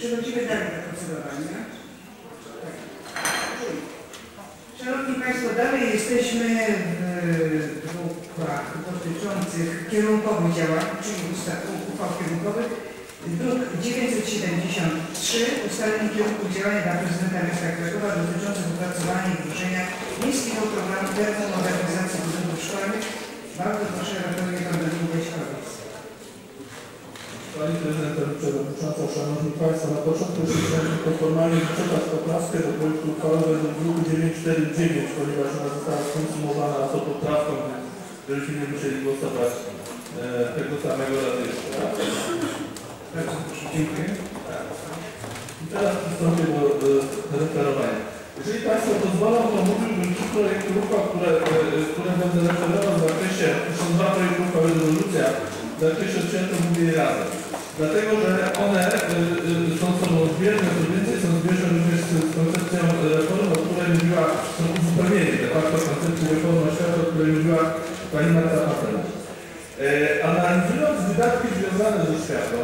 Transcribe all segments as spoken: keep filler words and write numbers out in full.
Przechodzimy dalej do procedowania. Tak. Szanowni Państwo, dalej jesteśmy w drukach dotyczących kierunkowych działań, czyli ustaw, uchwał kierunkowych. Druk dziewięćset siedemdziesiąt trzy, ustalenie kierunków działania dla Prezydenta Miasta Krakowa dotyczących opracowania i wdrożenia Miejskiego Programu Termomodernizacji Budynków Szkolnych. Bardzo proszę Radosławie Pawłowicz. Pani Prezydent Przewodnicząca, Szanowni Państwo, na początku chciałbym formalnie przekazać poprawkę do projektu uchwały według druku dziewięćset czterdzieści dziewięć, ponieważ ona została skonsumowana z tą poprawką, żeby się nie musieli głosować tego samego razu jeszcze. Bardzo proszę, dziękuję. I teraz przystąpię do referowania. Jeżeli Państwo pozwolą, to mówiłbym trzy projekty uchwał, które, które będę referował w zakresie, są dwa projekty uchwał rezolucja, w zakresie odciętym mówię razem. Dlatego, że one są odbieżne, co więcej są zbieżne również z koncepcją reformy, o której mówiła, są uzupełnienie de facto koncepcji reformy oświaty, o której mówiła pani Marta Patela. Analizując wydatki związane ze oświatą,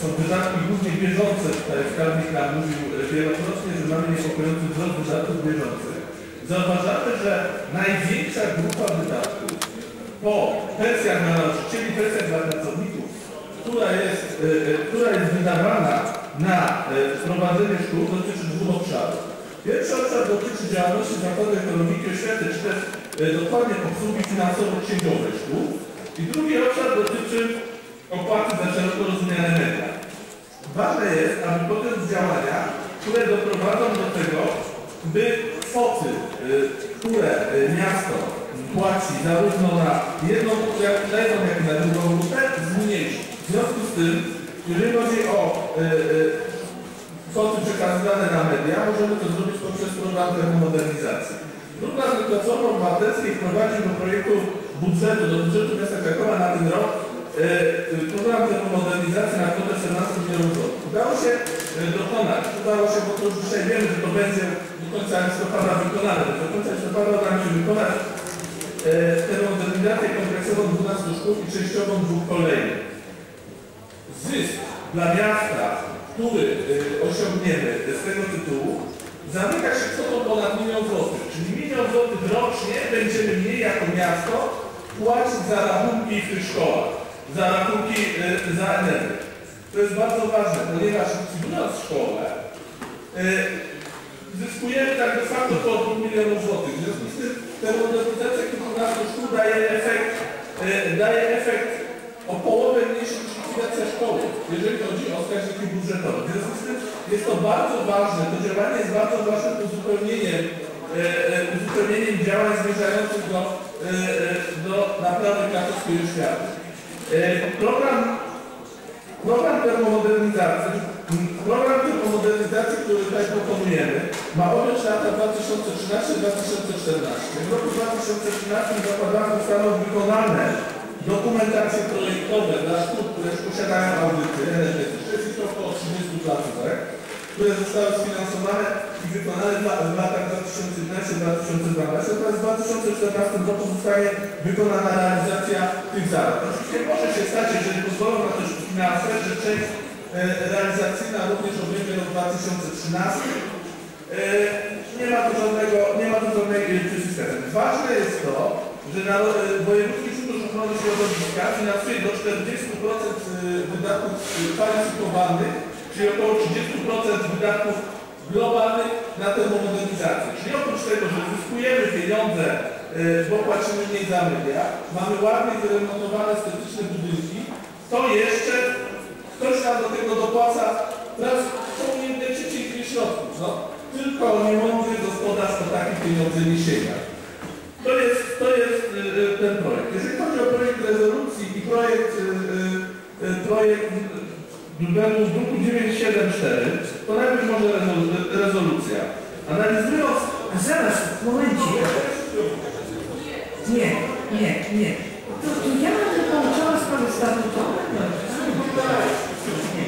są wydatki głównie bieżące, tutaj skarbnik nam mówił wielokrotnie, że mamy niepokojący wzrost wydatków bieżących. Zauważamy, że największa grupa wydatków po pensjach na nauczycieli, pensjach dla pracowników, która jest, która jest wydawana na prowadzenie szkół, dotyczy dwóch obszarów. Pierwszy obszar dotyczy działalności Zakładu Ekonomiki Oświaty, czy też dokładnie obsługi finansowo-księgowej szkół. I drugi obszar dotyczy opłaty za szeroko rozumiane media. Ważne jest, aby podjąć działania, które doprowadzą do tego, by kwoty, które miasto płaci zarówno na jedną, jak i na drugą grupę, zmniejszyć. W związku z tym, jeżeli chodzi o kwoty y, y, przekazywane na media, możemy to zrobić poprzez program termomodernizacji. Druga z Platformy Obywatelskiej wprowadził do projektu budżetu, do budżetu miasta Krakowa na ten rok y, y, program termomodernizacji na kwotę czternaście milionów złotych. Udało się dokonać, udało się, bo to już dzisiaj wiemy, że to będzie do końca listopada wykonane. Do końca listopada udało się wykonać termomodernizację kompleksową dwunastu szkół i częściową dwóch kolejnych. Zysk dla miasta, który y, osiągniemy z tego tytułu, zamyka się kwotą ponad milion złotych. Czyli milion złotych rocznie będziemy mniej jako miasto płacić za rachunki w tych szkołach, za rachunki y, za energię. To jest bardzo ważne, ponieważ likwidując szkołę, y, zyskujemy tak de facto około dwóch milionów złotych. W związku z tym termomodernizacja kilkunastu szkół daje efekt, y, daje efekt o połowę mniejszy niż likwidacja szkoły, jeżeli chodzi o wskaźniki budżetowe. W związku z tym jest to bardzo ważne, to działanie jest bardzo ważnym uzupełnieniem, e, uzupełnieniem działań zmierzających do, e, do naprawy krakowskiej oświaty. E, program, program termomodernizacji, program termomodernizacji, który tutaj proponujemy, ma objąć lata dwa tysiące trzynasty do dwa tysiące czternastego. W roku dwa tysiące trzynastym zakładamy ustanowić wykonane dokumentacje projektowe dla szkół, które już posiadają audyty energetyczne, jest to około trzydziestu placówek, które zostały sfinansowane i wykonane w latach dwa tysiące jedenastego do dwa tysiące dwunastego oraz w dwa tysiące czternastym roku zostanie wykonana realizacja tych zadań. Oczywiście może się stać, jeżeli pozwolą na to finanse, że część realizacyjna również obejmie rok dwa tysiące trzynasty. Nie ma tu żadnego, nie ma tu żadnego przyciskania. Ważne jest to, że na wojewódzki ochrony środowiska finansuje do czterdziestu procent wydatków kwalifikowanych, czyli około trzydziestu procent wydatków globalnych na termomodernizację. Czyli oprócz tego, że zyskujemy pieniądze, bo płacimy mniej za media, mamy ładnie wyremontowane estetyczne budynki, to jeszcze ktoś nam do tego dopłaca, teraz są inne przyciski środków. No, tylko niemądry gospodarstwo takich pieniędzy nie sięga. To jest, to jest y, ten projekt. Jeżeli chodzi o projekt rezolucji i projekt, y, y, projekt z druku dziewięćset siedemdziesiąt cztery, to najpierw może rezolucja. Analizując... A zaraz, momencie. Nie, nie, nie. To, to ja będę połączona z panem statutowym? Nie.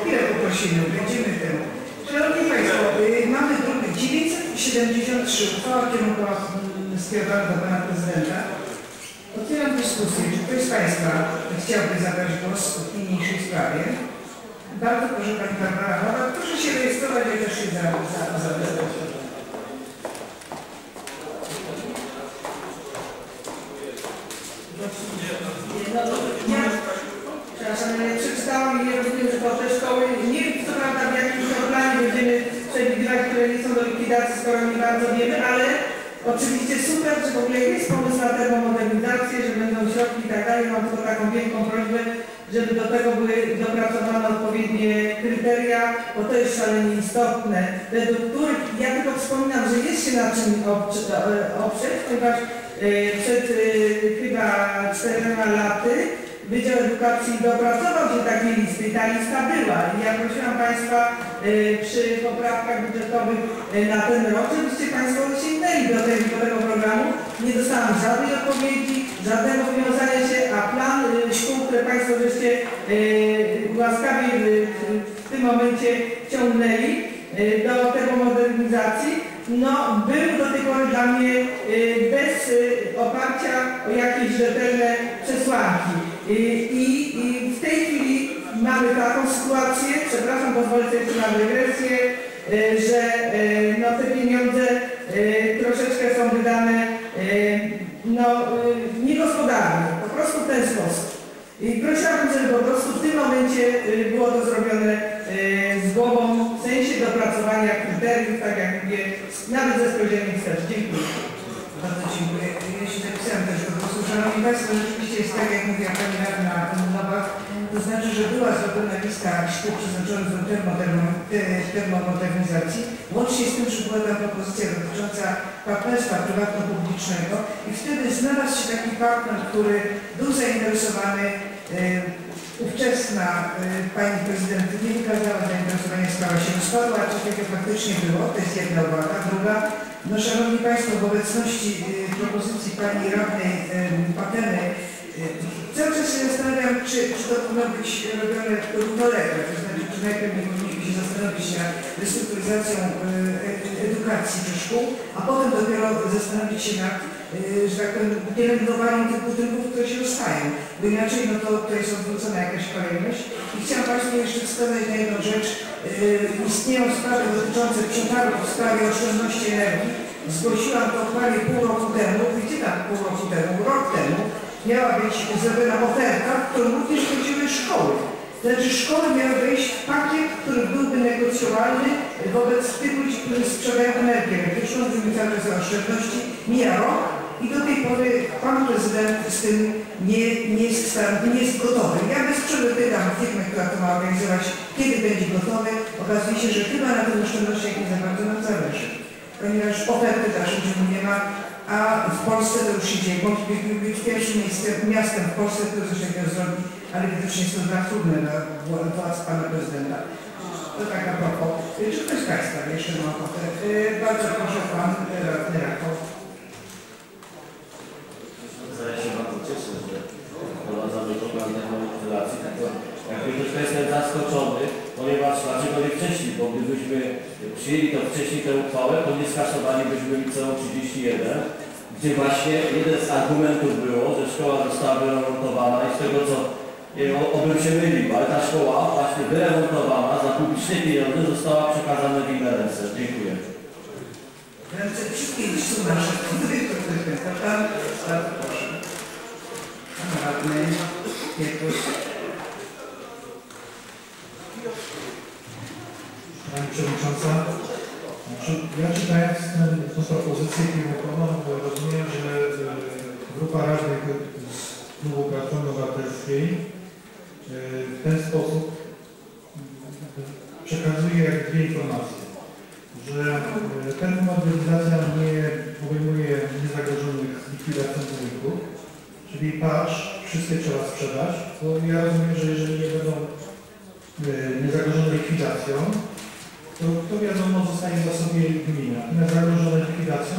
Chwilę poprosimy, będziemy temu. Szanowni Państwo, y, mamy druk dziewięćset siedemdziesiąt trzy, uchwała kierunkowa skierowana do Pana Prezydenta. Otwieram dyskusję. Czy ktoś z Państwa chciałby zabrać głos w niniejszej sprawie? Bardzo proszę Pani Barbara Chora, Dziękuję, też się za skoro nie bardzo wiemy, ale oczywiście super, że w ogóle jest pomysł na termomodernizację, że będą środki i tak dalej. Mam tylko taką wielką prośbę, żeby do tego były dopracowane odpowiednie kryteria, bo to jest szalenie istotne, według których ja tylko wspominam, że jest się na czym oprzeć, ponieważ przed chyba czterema laty Wydział Edukacji dopracował się takie listy, ta lista była. Ja prosiłam Państwa y, przy poprawkach budżetowych y, na ten rok, żebyście Państwo sięgnęli do tego, do tego programu. Nie dostałam żadnej odpowiedzi, żadnego wiązania się, a plan y, szkół, które Państwo żeście y, łaskawie y, w tym momencie wciągnęli y, do termomodernizacji, no był do tej pory dla mnie y, bez y, oparcia o jakieś rzetelne przesłanki. Y, i, I w tej chwili mamy taką sytuację, przepraszam, pozwolę sobie na dygresję, y, że y, no, te pieniądze y, troszeczkę są wydane y, no, y, niegospodarnie, po prostu w ten sposób. I prosiłabym, żeby po prostu w tym momencie y, było to zrobione y, z głową, w sensie dopracowania kryteriów, tak jak mówię, nawet ze spojrzeniem wstecz. Dziękuję. Bardzo dziękuję. Ja się zapisałam też do głosu. Szanowni Państwo, rzeczywiście jest tak, jak mówiła Pani Radna Nowak, to znaczy, że była zrobiona lista szkół przeznaczonych do termomodernizacji. Łącznie z tym, że była ta propozycja dotycząca partnerstwa prywatno-publicznego i wtedy znalazł się taki partner, który był zainteresowany. Ówczesna Pani Prezydent nie wykazała zainteresowania, sprawa się rozpadła, a czy tego faktycznie było, to jest jedna uwaga. Druga, no Szanowni Państwo, w obecności propozycji Pani Radnej Pateny cały czas się zastanawiam, czy, czy to powinno być robione równolegle, to znaczy, czy najpierw nie powinniśmy się zastanowić nad restrukturyzacją edukacji czy szkół, a potem dopiero zastanowić się nad, że tak powiem, pielęgnowaniem tych budynków, które się rozstają, bo inaczej no to, to jest odwrócona jakaś kolejność. I chciałam Państwu jeszcze wskazać na jedną rzecz. Istnieją sprawy dotyczące przetargów w sprawie oszczędności energii. Zgłosiłam to prawie pół roku temu, gdzie tam pół roku temu, rok temu miała być zrobiona oferta, w którą również chodziły szkoły. Znaczy szkoły miały wejść w pakiet, który byłby negocjowalny wobec tych ludzi, którzy sprzedają energię elektryczną, wynikającą z oszczędności. Mija rok i do tej pory Pan Prezydent z tym nie, nie, jest, nie jest gotowy. Ja bez przerwy pytam firmę, która to ma organizować, kiedy będzie gotowy. Okazuje się, że chyba na tym oszczędnościach nie za bardzo nam zależy, ponieważ oferty w dalszym ciągu nie ma. A w Polsce to już idzie, bo być pierwszym miastem w Polsce, które coś takiego zrobi, ale widocznie jest to dla trudne dla władz Pana Prezydenta. To tak a propos. Czy ktoś z Państwa jeszcze ma ochotę? Bardzo proszę, Pan Radny Rakow. Ja się bardzo cieszę, że wprowadzamy program termomodernizacji. Jakby ktoś jest zaskoczony, ponieważ dlaczego nie wcześniej, bo gdybyśmy przyjęli to wcześniej tę uchwałę, to nie skasowalibyśmy liceum trzydzieści jeden, gdzie właśnie jeden z argumentów było, że szkoła została wyremontowana i z tego co obym się mylił, ale ta szkoła właśnie wyremontowana za publiczne pieniądze została przekazana w inne ręce. Dziękuję. Wszystkie liczby nasze Pani Przewodnicząca, ja czytając tę propozycję Piłkoną, rozumiem, że grupa radnych z Klubu Platformy Obywatelskiej w ten sposób przekazuje dwie informacje, że termomodernizacja nie obejmuje niezagrożonych likwidacją budynków, czyli patrz, wszystkie trzeba sprzedać, bo ja rozumiem, że jeżeli nie będą niezagrożone likwidacją, to, to wiadomo zostanie w zasobie gmina. Na zagrożone likwidacją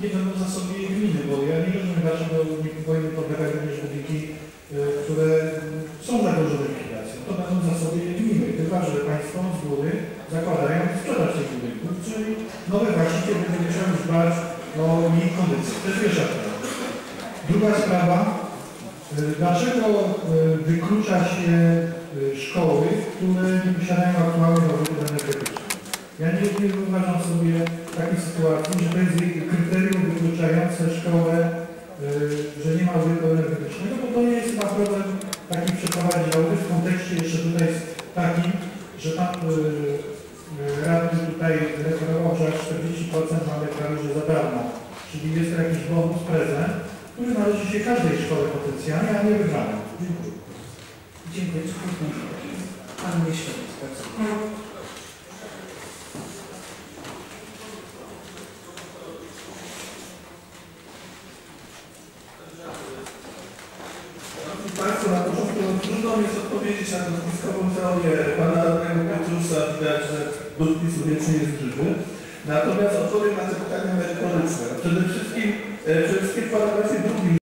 nie będą w zasobie gminy, bo ja nie rozumiem, dlaczego nie powinny podlegać również budynki, y, które są zagrożone likwidacją. To będą w zasobie gminy, chyba że Państwo z góry zakładają sprzedaż tych budynków, czyli nowe właściciele będą musiały już dbać o jej kondycję. To jest pierwsza sprawa. Druga sprawa, y, dlaczego y, wyklucza się szkoły, które nie posiadają aktualnych obiektów energetycznych. Ja Myślę, że to jest kryterium wykluczające szkołę, że nie ma wyboru energetycznego, bo to nie jest chyba problem taki przeprowadzały w kontekście jeszcze tutaj takim, że tam radny tutaj referował, że aż czterdzieści procent mamy prawie że za darmo. Czyli jest to jakiś bonus, prezent, który należy się każdej szkole potencjalnie, a nie wybranej. Dziękuję. Dziękuję. Pan Miesiąc, bardzo. Państwo, na początku trudno mi jest odpowiedzieć na lotniskową teorię pana radnego Piotrusa, widać, że budki subiecznie jest żywy. Natomiast odpowiem na te pytania merytoryczne. Przede wszystkim, przede wszystkim w paragrafie drugim